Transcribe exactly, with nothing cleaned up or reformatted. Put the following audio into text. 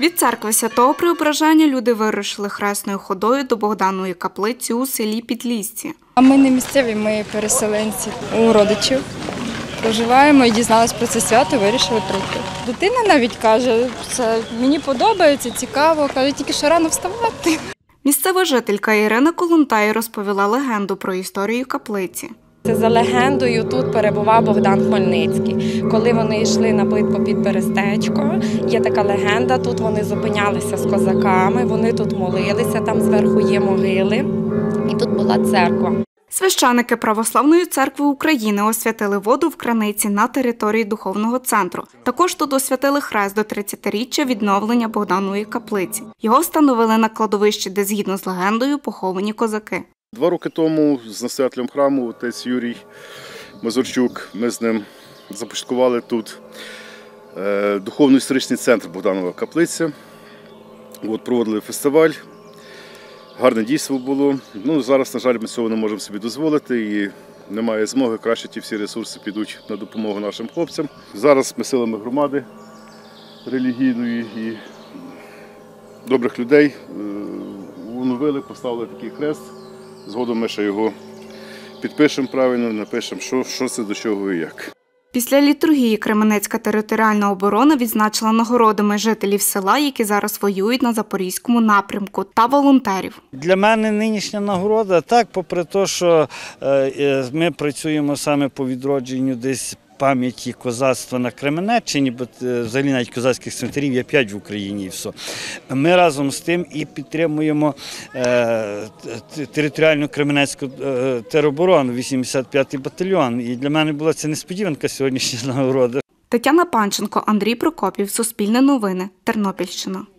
Від церкви Святого Преображення люди вирушили хресною ходою до Богданової каплиці у селі Підлісці. Ми не місцеві, ми переселенці у родичів. Проживаємо і дізналися про це свято, вирішили прийти. Дитина навіть каже, це мені подобається, цікаво, каже, тільки що рано вставати. Місцева жителька Ірина Колунтай розповіла легенду про історію каплиці. За легендою, тут перебував Богдан Хмельницький. Коли вони йшли на битву під Берестечко, є така легенда, тут вони зупинялися з козаками, вони тут молилися, там зверху є могили, і тут була церква. Священики Православної церкви України освятили воду в криниці на території духовного центру. Також тут освятили хрест до тридцятиріччя відновлення Богданової каплиці. Його встановили на кладовищі, де, згідно з легендою, поховані козаки. Два роки тому з настоятелем храму, отець Юрій Мазурчук, ми з ним започаткували тут Духовно-Історичний центр Богданова каплиця. От, проводили фестиваль, гарне дійство було. Ну, зараз, на жаль, ми цього не можемо собі дозволити і немає змоги, краще ті всі ресурси підуть на допомогу нашим хлопцям. Зараз ми силами громади релігійної і добрих людей оновили, поставили такий хрест. Згодом ми ще його підпишемо правильно, напишемо, що, що це, до чого і як. Після літургії Кременецька територіальна оборона відзначила нагородами жителів села, які зараз воюють на Запорізькому напрямку, та волонтерів. Для мене нинішня нагорода, так, попри те, що ми працюємо саме по відродженню десь пам'яті козацтва на Кременеччині, бо взагалі навіть козацьких цвинтарів є п'ять в Україні і все. Ми разом з тим і підтримуємо е, територіальну Кременецьку е, тероборону, вісімдесят п'ятий батальйон. І для мене була це несподіванка сьогоднішня нагорода. Тетяна Панченко, Андрій Прокопів, Суспільне новини, Тернопільщина.